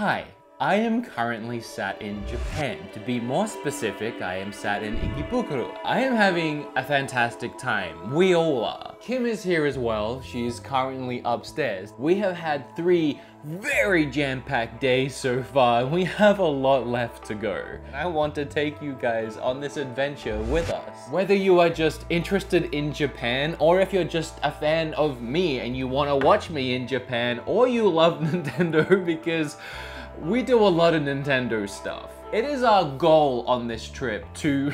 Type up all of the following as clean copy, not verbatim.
Hi, I am currently sat in Japan. To be more specific, I am sat in Ikebukuro. I am having a fantastic time. We all are. Kim is here as well. She is currently upstairs. We have had 3 very jam-packed days so far. We have a lot left to go. And I want to take you guys on this adventure with us. Whether you are just interested in Japan, or if you're just a fan of me and you want to watch me in Japan, or you love Nintendo because we do a lot of Nintendo stuff. It is our goal on this trip to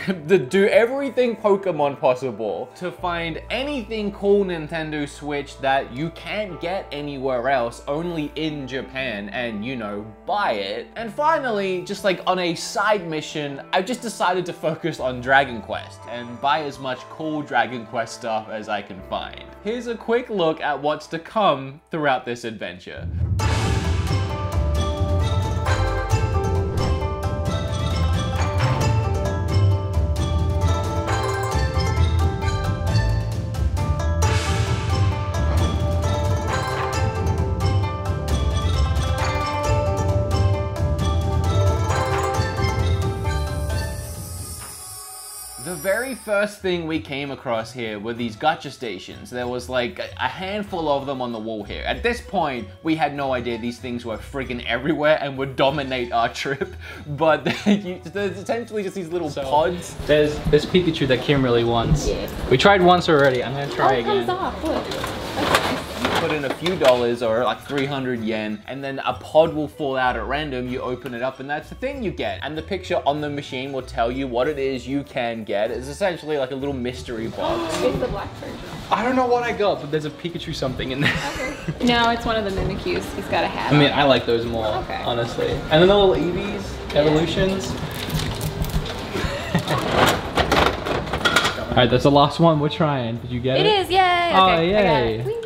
do everything Pokemon possible, to find anything cool Nintendo Switch that you can't get anywhere else, only in Japan, and you know, buy it. And finally, just like on a side mission, I've just decided to focus on Dragon Quest and buy as much cool Dragon Quest stuff as I can find. Here's a quick look at what's to come throughout this adventure. First thing we came across here were these gacha stations. There was like a handful of them on the wall here. At this point, we had no idea these things were friggin' everywhere and would dominate our trip, but there's essentially just these little pods. There's Pikachu that Kim really wants. Yeah. We tried once already, I'm gonna try again. Comes off, look. Okay. You put in a few dollars or like 300 yen, and then a pod will fall out at random. You open it up and that's the thing you get. And the picture on the machine will tell you what it is you can get. It's essentially like a little mystery box. It's the black version. I don't know what I got, but there's a Pikachu something in there. Okay. No, it's one of the Mimikyus. He's got a hat. I mean, I like those more, okay, honestly. And then the little Eevees, Evolutions. All right, that's the last one we're trying. Did you get it? It is, yay! Okay, oh, yay!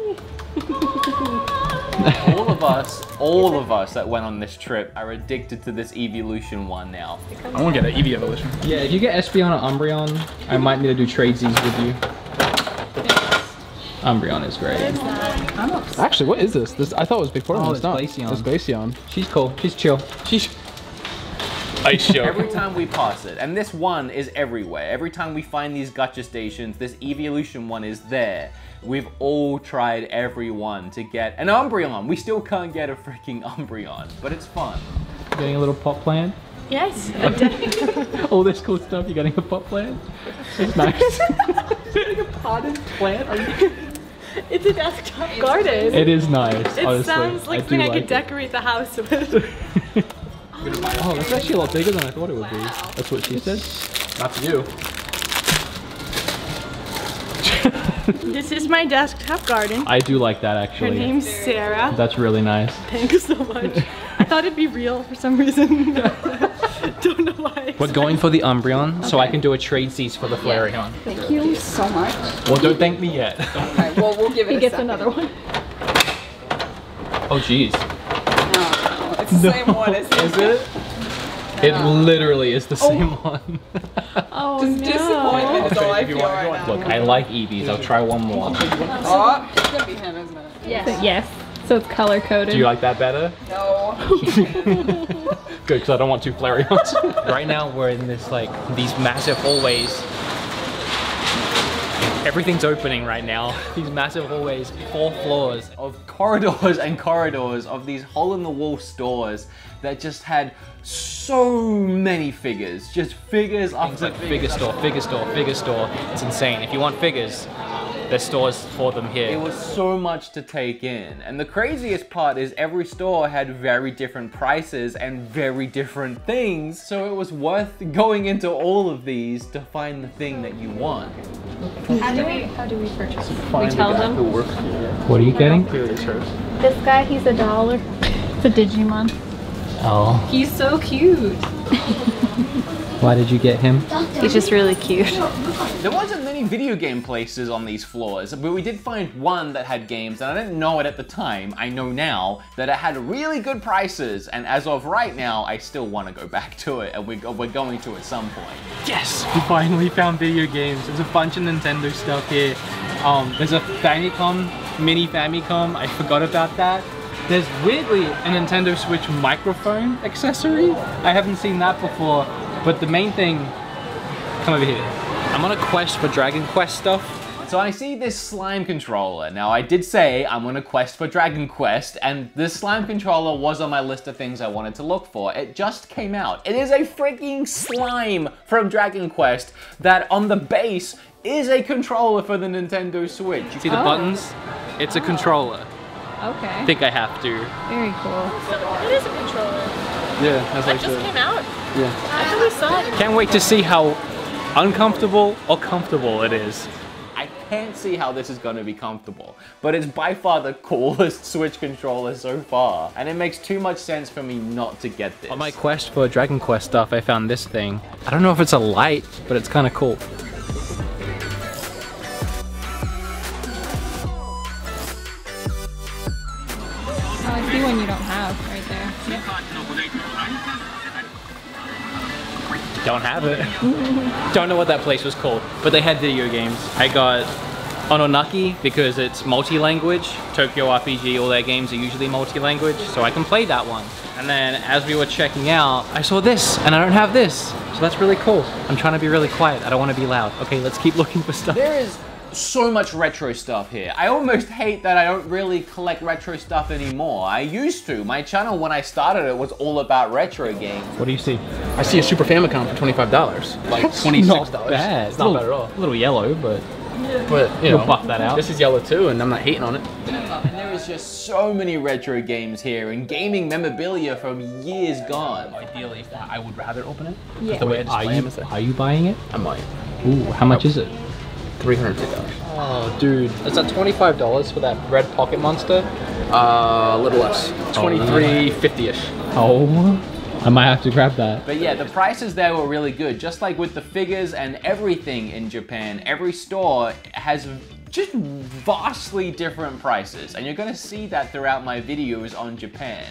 all of us that went on this trip are addicted to this Eeveelution one now. I want to get an Eeveevolution. Yeah, if you get Espeon or Umbreon, I might need to do tradesies with you. Umbreon is great. Actually, what is this? I thought it was before. Oh, it's not. Glaceon. It's Glaceon. She's cool. She's chill. She's ice show. Every time we pass it, and this one is everywhere. Every time we find these gacha stations, this Eeveelution one is there. We've all tried every one to get an Umbreon. We still can't get a freaking Umbreon, but it's fun. Getting a little pot plant? Yes. All this cool stuff, you're getting a pot plant? It's nice. Getting a potted plant? It's a desktop garden. It is nice, it honestly. It sounds like something I could decorate the house with. Oh, that's actually a lot bigger than I thought it would be. That's what she said. Not for you. This is my desktop garden. I do like that, actually. Her name's Sarah. That's really nice. Thank you so much. I thought it'd be real for some reason. Don't know why. We're going for the Umbreon, okay, so I can do a trade cease for the Flareon. Yeah. Thank you so much. Well, don't thank me yet. Okay, well, we'll give it a second. He gets another one. Oh, jeez. No. Same one, is it? It literally is the same one. Oh, just no. Disappointment is all I feel right now. Look, I like Eevees. I'll try one more. Oh, it's gonna be him, isn't it? Yes. Yes. So it's color coded. Do you like that better? No. Good, because I don't want 2 Flareons. Right now we're in this like these massive hallways. Everything's opening right now. These massive hallways, 4 floors of corridors and corridors of these hole-in-the-wall stores that just had so many figures. Just figures after figures. Figure store, figure store, figure store. It's insane. If you want figures, there's stores for them here. It was so much to take in. And the craziest part is every store had very different prices and very different things. So it was worth going into all of these to find the thing that you want. How do we purchase? We tell them. What are you getting? This guy, he's $1. It's a Digimon. Oh. He's so cute. Why did you get him? He's just really cute. There wasn't many video game places on these floors, but we did find one that had games, and I didn't know it at the time. I know now that it had really good prices, and as of right now, I still want to go back to it, and we're going to at some point. Yes! We finally found video games. There's a bunch of Nintendo stuff here. There's a Famicom, mini Famicom. I forgot about that. There's weirdly a Nintendo Switch microphone accessory. I haven't seen that before, but the main thing, come over here. I'm on a quest for Dragon Quest stuff. So I see this slime controller. Now I did say I'm on a quest for Dragon Quest, and this slime controller was on my list of things I wanted to look for. It just came out. It is a freaking slime from Dragon Quest that on the base is a controller for the Nintendo Switch. You see the buttons? It's a controller. Okay. I think I have to. Very cool. It is a controller. Yeah, that's like just came out. Yeah. I really saw it. Can't wait to see how uncomfortable or comfortable it is. Can't see how this is going to be comfortable, but it's by far the coolest Switch controller so far, and it makes too much sense for me not to get this. On my quest for Dragon Quest stuff, I found this thing. I don't know if it's a light, but it's kind of cool. Oh, I see one you don't have right there. Yeah. Don't have it. Don't know what that place was called, but they had video games. I got Ononaki because it's multi-language. Tokyo RPG, all their games are usually multi-language, so I can play that one. And then as we were checking out, I saw this, and I don't have this. So that's really cool. I'm trying to be really quiet. I don't want to be loud. Okay, let's keep looking for stuff. There is so much retro stuff here. I almost hate that I don't really collect retro stuff anymore. I used to. My channel, when I started it, was all about retro games. What do you see? I see a Super Famicom for $25. Like $26. Not bad. It's not bad at all. A little yellow, but you know, we'll buff that out. This is yellow too, and I'm not hating on it. And there is just so many retro games here and gaming memorabilia from years gone. Ideally, I would rather open it. Yeah. The way are you buying it? I might. Ooh, how much is it? $350. Oh, dude. Is that $25 for that red pocket monster? A little less. $23.50-ish. Oh, I might have to grab that. But yeah, the prices there were really good. Just like with the figures and everything in Japan, every store has just vastly different prices. And you're gonna see that throughout my videos on Japan.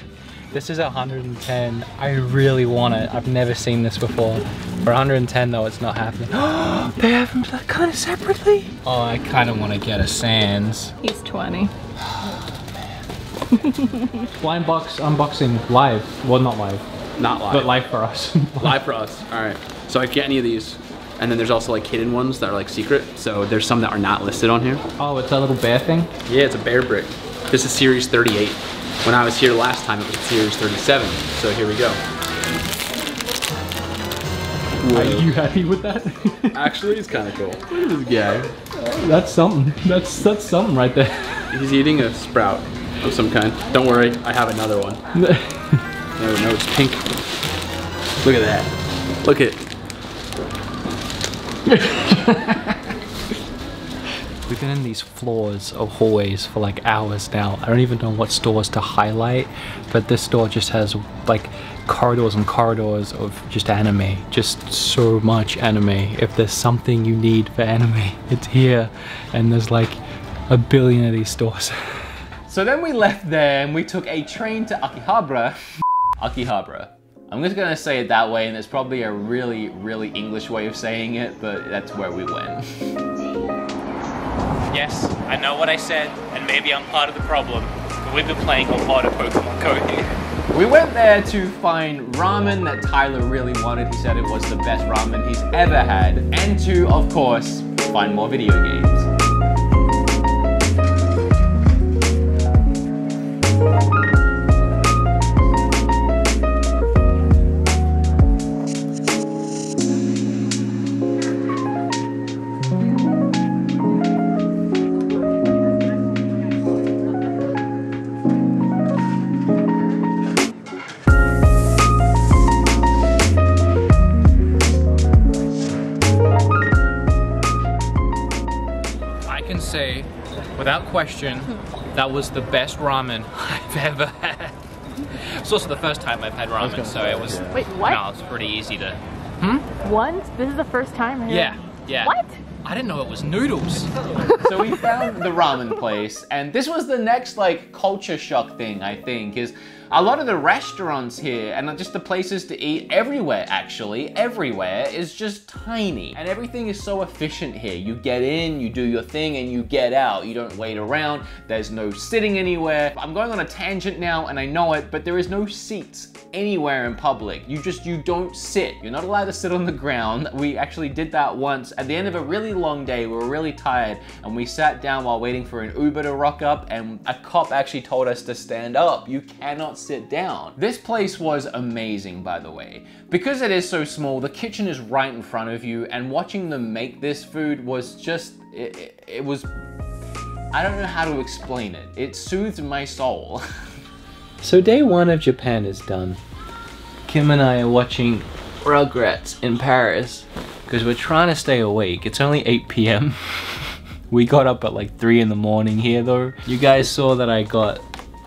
This is 110. I really want it. I've never seen this before. For 110 though, it's not happening. They have them kind of separately? Oh, I kind of want to get a Sans. He's 20. Oh, man. Blind box unboxing live. Well, not live. Not live. But live for us. Live for us. All right. So I get any of these. And then there's also like hidden ones that are like secret. So there's some that are not listed on here. Oh, it's that little bear thing? Yeah, it's a bear brick. This is series 38. When I was here last time, it was Series 37, so here we go. Whoa. Are you happy with that? Actually, it's kind of cool. Look at this guy. That's something. That's something right there. He's eating a sprout of some kind. Don't worry, I have another one. No, it's pink. Look at that. Look at it. We've been in these floors of hallways for like hours now. I don't even know what stores to highlight, but this store just has like corridors and corridors of just anime. Just so much anime. If there's something you need for anime, it's here. And there's like a billion of these stores. So then we left there and we took a train to Akihabara. Akihabara. I'm just gonna say it that way, and it's probably a really, really English way of saying it, but that's where we went. Yes, I know what I said, and maybe I'm part of the problem, but we've been playing a lot of Pokemon Go here. We went there to find ramen that Tyler really wanted. He said it was the best ramen he's ever had. And to, of course, find more video games. Say without question that was the best ramen I've ever had. It's also the first time I've had ramen, so it was wait, what? No, it's pretty easy to Once? This is the first time I Yeah. What? I didn't know it was noodles. So we found the ramen place, and this was the next like culture shock thing, I think, is A lot of the restaurants here and just the places to eat everywhere, actually, everywhere is just tiny. And everything is so efficient here. You get in, you do your thing, and you get out. You don't wait around. There's no sitting anywhere. I'm going on a tangent now, and I know it, but there is no seats anywhere in public. You don't sit. You're not allowed to sit on the ground. We actually did that once. At the end of a really long day, we were really tired, and we sat down while waiting for an Uber to rock up, and a cop actually told us to stand up. You cannot sit down. This place was amazing, by the way. Because it is so small, the kitchen is right in front of you, and watching them make this food was just, it was, I don't know how to explain it. It soothed my soul. So day one of Japan is done. Kim and I are watching Rugrats in Paris because we're trying to stay awake. It's only 8 p.m. We got up at like 3 in the morning here though. You guys saw that I got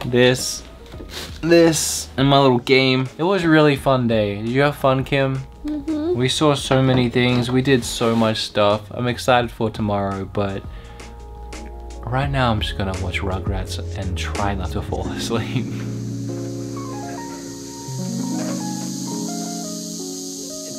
this, and my little game. It was a really fun day. Did you have fun, Kim? Mm-hmm. We saw so many things. We did so much stuff. I'm excited for tomorrow, but right now I'm just gonna watch Rugrats and try not to fall asleep.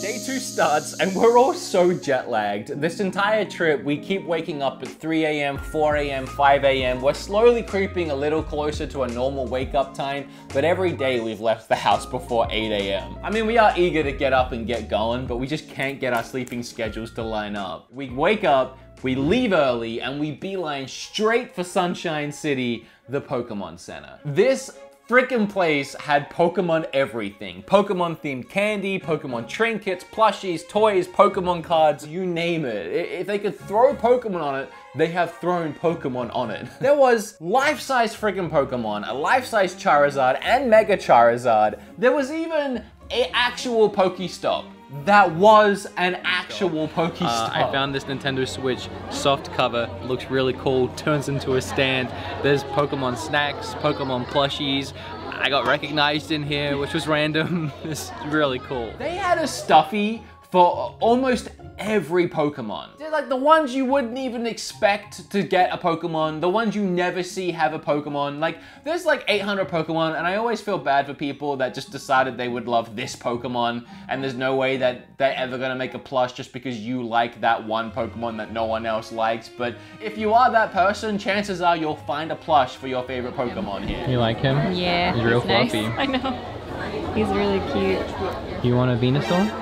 Day two starts and we're all so jet lagged. This entire trip, we keep waking up at 3 a.m., 4 a.m., 5 a.m. We're slowly creeping a little closer to a normal wake up time, but every day we've left the house before 8 a.m. I mean, we are eager to get up and get going, but we just can't get our sleeping schedules to line up. We wake up, we leave early, and we beeline straight for Sunshine City, the Pokemon Center. This frickin' place had Pokemon everything. Pokemon themed candy, Pokemon trinkets, plushies, toys, Pokemon cards, you name it. If they could throw Pokemon on it, they have thrown Pokemon on it. There was life-size frickin' Pokemon, a life-size Charizard and Mega Charizard. There was even an actual Pokestop. That was an actual Pokestop. I found this Nintendo Switch soft cover. Looks really cool, turns into a stand. There's Pokemon snacks, Pokemon plushies. I got recognized in here, which was random. It's really cool. They had a Stuffy for almost every Pokemon. They're like the ones you wouldn't even expect to get a Pokemon, the ones you never see have a Pokemon. Like, there's like 800 Pokemon, and I always feel bad for people that just decided they would love this Pokemon, and there's no way that they're ever gonna make a plush just because you like that one Pokemon that no one else likes. But if you are that person, chances are you'll find a plush for your favorite Pokemon here. You like him? Yeah. He's real fluffy. Nice. I know. He's really cute. You want a Venusaur?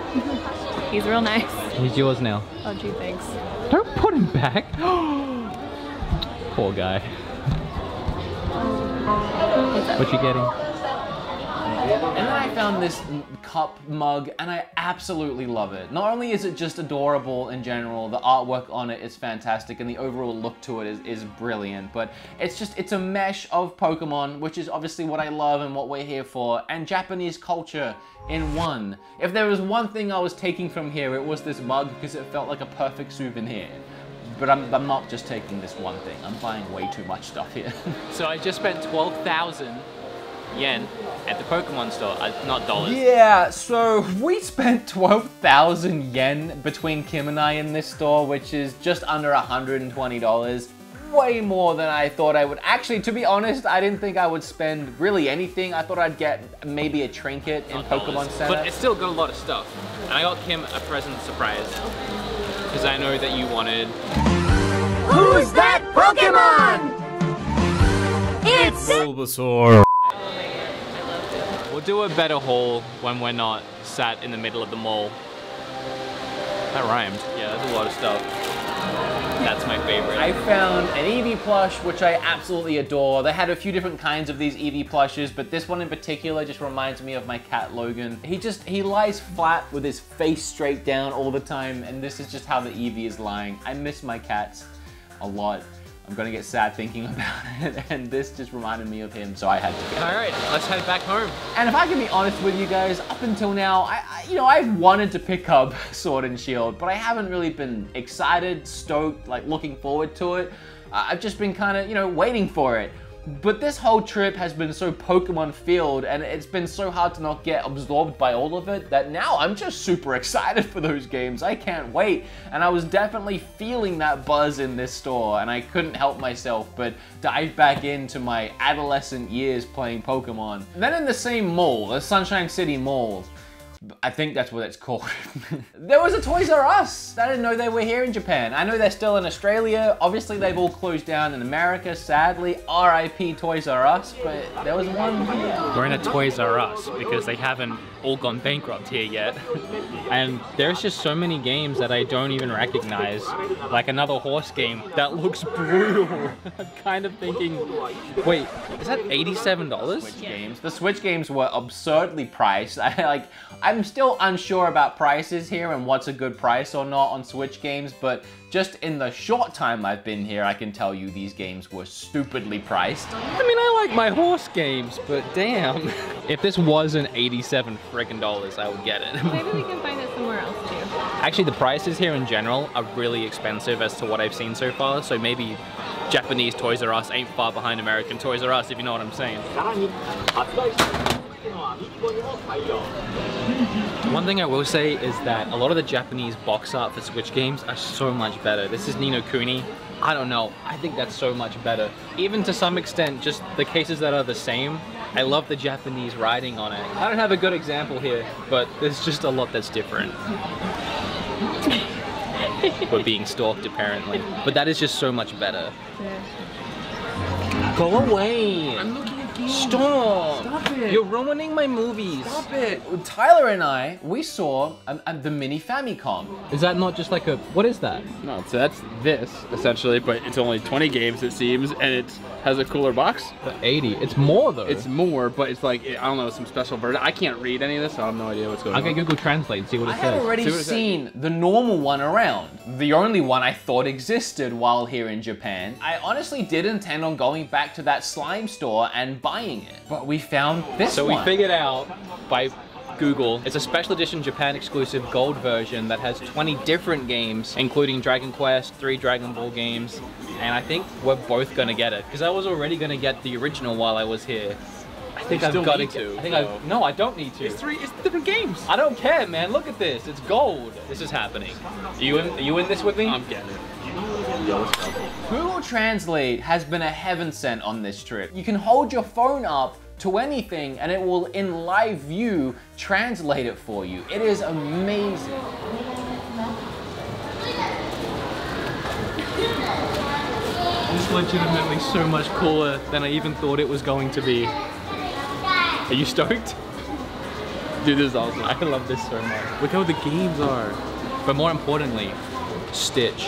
He's real nice. He's yours now. Oh gee, thanks. Don't put him back. Poor guy. What you getting? And then I found this cup mug and I absolutely love it. Not only is it just adorable in general, the artwork on it is fantastic and the overall look to it is brilliant, but it's a mesh of Pokemon, which is obviously what I love and what we're here for, and Japanese culture in one. If there was one thing I was taking from here, it was this mug because it felt like a perfect souvenir. But I'm not just taking this one thing. I'm buying way too much stuff here. So I just spent 12,000 yen at the Pokemon store, not dollars. Yeah, so we spent 12,000 yen between Kim and I in this store, which is just under $120. Way more than I thought I would. Actually, to be honest, I didn't think I would spend really anything. I thought I'd get maybe a trinket in Pokemon Center. But it still got a lot of stuff. And I got Kim a present surprise, because I know that you wanted... Who's that Pokemon? It's Bulbasaur. We'll do a better haul when we're not sat in the middle of the mall. That rhymed. Yeah, that's a lot of stuff. That's my favorite. I found an Eevee plush, which I absolutely adore. They had a few different kinds of these Eevee plushes, but this one in particular just reminds me of my cat, Logan. He lies flat with his face straight down all the time, and this is just how the Eevee is lying. I miss my cats a lot. I'm gonna get sad thinking about it, and this just reminded me of him, so I had to get it. All right, let's head back home. And if I can be honest with you guys, up until now, I've wanted to pick up Sword and Shield, but I haven't really been excited, stoked, like looking forward to it. I've just been kind of, waiting for it. But this whole trip has been so Pokemon filled, and it's been so hard to not get absorbed by all of it, that now I'm just super excited for those games. I can't wait. And I was definitely feeling that buzz in this store, and I couldn't help myself but dive back into my adolescent years playing Pokemon. Then in the same mall, the Sunshine City Mall, I think that's what it's called. There was a Toys R Us! I didn't know they were here in Japan. I know they're still in Australia. Obviously, they've all closed down in America, sadly. RIP Toys R Us, but there was one here. We're in a Toys R Us because they haven't all gone bankrupt here yet. And there's just so many games that I don't even recognize. Like another horse game that looks brutal. I'm kind of thinking, wait, is that $87? Switch games. The Switch games were absurdly priced. I'm still unsure about prices here and what's a good price or not on Switch games, but just in the short time I've been here, I can tell you these games were stupidly priced. I mean, I like my horse games, but damn. If this wasn't $87 friggin', I would get it. Maybe we can find it somewhere else too. Actually, the prices here in general are really expensive as to what I've seen so far, so maybe Japanese Toys R Us ain't far behind American Toys R Us, if you know what I'm saying. One thing I will say is that a lot of the Japanese box art for Switch games are so much better. This is Ni no Kuni. I don't know, I think that's so much better. Even to some extent, just the cases that are the same, I love the Japanese writing on it. I don't have a good example here, but there's just a lot that's different. We're being stalked apparently. But that is just so much better. Yeah. Go away! I'm looking. Stop! Stop it! You're ruining my movies! Stop it! Tyler and I, we saw the Mini Famicom. Is that not just like a... what is that? No, so that's this, essentially, but it's only 20 games, it seems, and it has a cooler box. But 80. It's more, though. It's more, but it's like, I don't know, some special version. I can't read any of this, so I have no idea what's going on. Okay, Google Translate and see what it says. I have already seen the normal one around. The only one I thought existed while here in Japan. I honestly did intend on going back to that slime store and buying it, but we found this one. So we figured out by Google, it's a special edition Japan exclusive gold version that has 20 different games, including Dragon Quest, 3 Dragon Ball games, and I think we're both gonna get it, because I was already gonna get the original while I was here. I think I've got to. I think I've, no, I don't need to. It's different games. I don't care, man. Look at this. It's gold. This is happening. Are you in this with me? I'm getting it. Google Translate has been a heaven sent on this trip. You can hold your phone up to anything and it will, in live view, translate it for you. It is amazing. It's legitimately so much cooler than I even thought it was going to be. Are you stoked? Dude, this is awesome. I love this so much. Look how the games are. But more importantly, Stitch.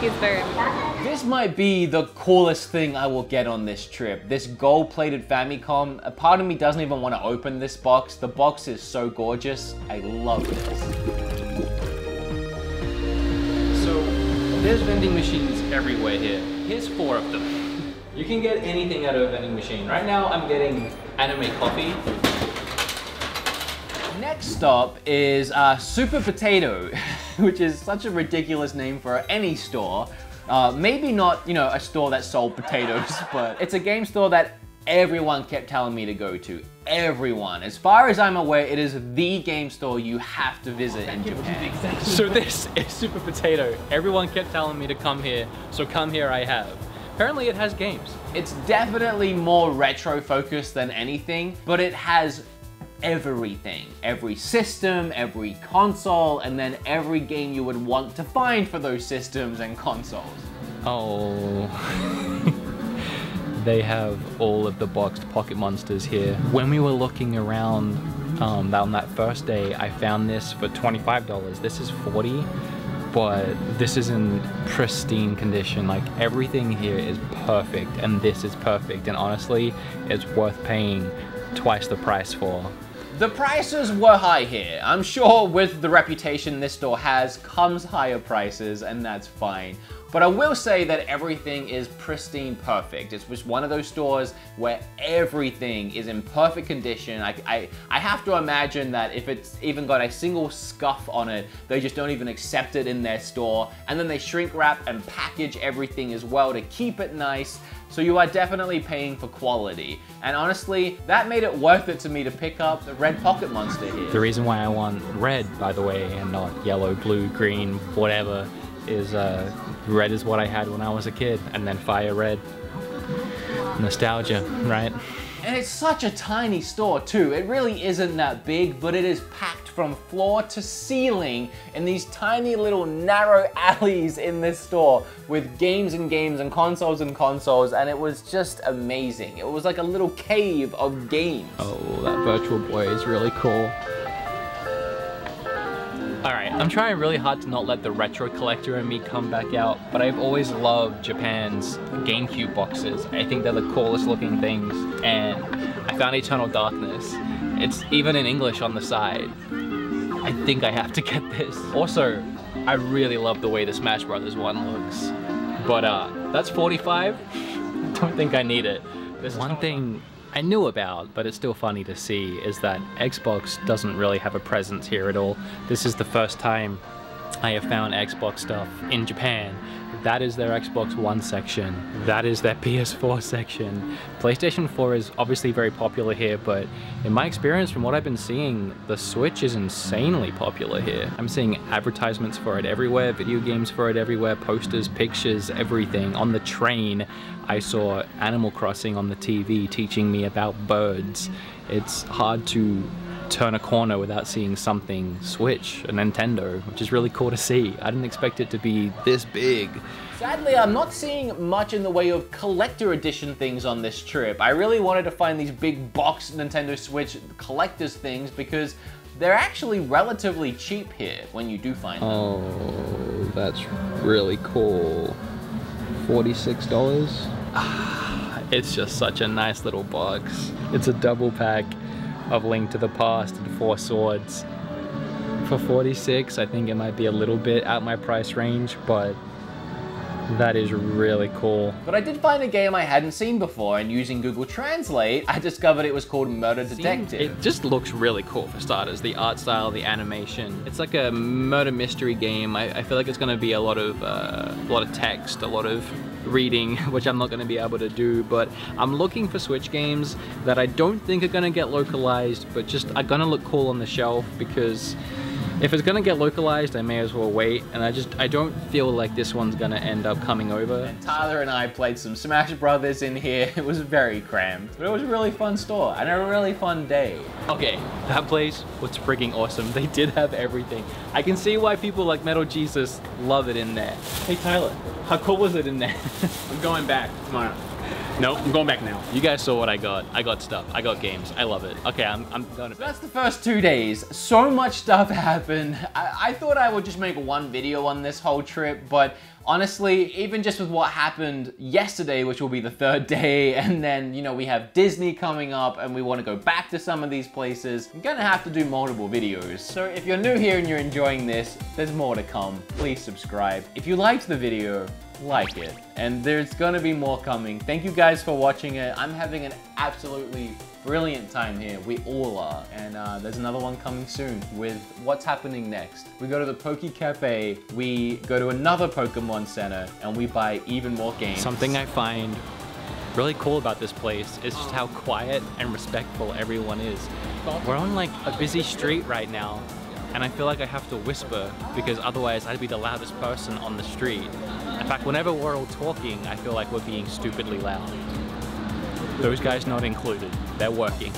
He's very important. This might be the coolest thing I will get on this trip. This gold-plated Famicom. A part of me doesn't even want to open this box. The box is so gorgeous. I love this. So, there's vending machines everywhere here. Here's 4 of them. You can get anything out of a vending machine. Right now, I'm getting anime coffee. Next up is Super Potato, which is such a ridiculous name for any store. Maybe not, you know, a store that sold potatoes, but it's a game store that everyone kept telling me to go to. Everyone. As far as I'm aware, it is the game store you have to visit in Japan. So this is Super Potato. Everyone kept telling me to come here, so come here I have. Apparently it has games. It's definitely more retro focused than anything, but it has everything. Every system, every console, and then every game you would want to find for those systems and consoles. Oh. They have all of the boxed Pocket Monsters here. When we were looking around on that first day, I found this for $25. This is $40. But this is in pristine condition. Like, everything here is perfect, and this is perfect, and honestly, it's worth paying twice the price for. The prices were high here. I'm sure with the reputation this store has comes higher prices, and that's fine. But I will say that everything is pristine perfect. It's just one of those stores where everything is in perfect condition. I have to imagine that if it's even got a single scuff on it, they just don't even accept it in their store. And then they shrink wrap and package everything as well to keep it nice. So you are definitely paying for quality. And honestly, that made it worth it to me to pick up the red pocket monster here. The reason why I want red, by the way, and not yellow, blue, green, whatever, is red is what I had when I was a kid, and then fire red. Nostalgia, right? And it's such a tiny store too. It really isn't that big, but it is packed from floor to ceiling in these tiny little narrow alleys in this store with games and games and consoles and consoles, and it was just amazing. It was like a little cave of games. Oh, that Virtual Boy is really cool. Alright, I'm trying really hard to not let the retro collector in me come back out, but I've always loved Japan's GameCube boxes. I think they're the coolest looking things, and I found Eternal Darkness. It's even in English on the side. I think I have to get this. Also, I really love the way the Smash Brothers one looks, but that's $45. Don't think I need it. This one thing I knew about, but it's still funny to see, is that Xbox doesn't really have a presence here at all. This is the first time I have found Xbox stuff in Japan. That is their Xbox One section. That is their PS4 section. PlayStation 4 is obviously very popular here, but in my experience, from what I've been seeing, the Switch is insanely popular here. I'm seeing advertisements for it everywhere, video games for it everywhere, posters, pictures, everything. On the train, I saw Animal Crossing on the TV teaching me about birds. It's hard to turn a corner without seeing something Switch, a Nintendo, which is really cool to see. I didn't expect it to be this big. Sadly, I'm not seeing much in the way of collector edition things on this trip. I really wanted to find these big box Nintendo Switch collector's things because they're actually relatively cheap here when you do find them. Oh, that's really cool. $46? It's just such a nice little box. It's a double pack of Link to the Past and Four Swords. For $46, I think it might be a little bit out my price range, but that is really cool. But I did find a game I hadn't seen before, and using Google Translate, I discovered it was called Murder Detective. It just looks really cool for starters. The art style, the animation. It's like a murder mystery game. I feel like it's gonna be a lot of text, a lot of reading, which I'm not going to be able to do, but I'm looking for Switch games that I don't think are going to get localized, but just are going to look cool on the shelf, because if it's going to get localized, I may as well wait, and I don't feel like this one's going to end up coming over. And Tyler and I played some Smash Brothers in here. It was very crammed, but it was a really fun store and a really fun day. Okay, that place was freaking awesome. They did have everything. I can see why people like Metal Jesus love it in there. Hey Tyler, how cool was it in there? I'm going back tomorrow. No, I'm going back now. You guys saw what I got. I got stuff. I got games. I love it. Okay, I'm done. So that's the first 2 days. So much stuff happened. I thought I would just make one video on this whole trip, but honestly, even just with what happened yesterday, which will be the third day, and then, you know, we have Disney coming up and we want to go back to some of these places, I'm gonna have to do multiple videos. So if you're new here and you're enjoying this, there's more to come. Please subscribe. If you liked the video, like it, and there's gonna be more coming. Thank you guys for watching it. I'm having an absolutely brilliant time here. We all are, and there's another one coming soon with what's happening next. We go to the Poke Cafe, we go to another Pokemon Center, and we buy even more games. Something I find really cool about this place is just how quiet and respectful everyone is. We're on like a busy street right now, and I feel like I have to whisper because otherwise I'd be the loudest person on the street. In fact, whenever we're all talking, I feel like we're being stupidly loud. Those guys not included. They're working.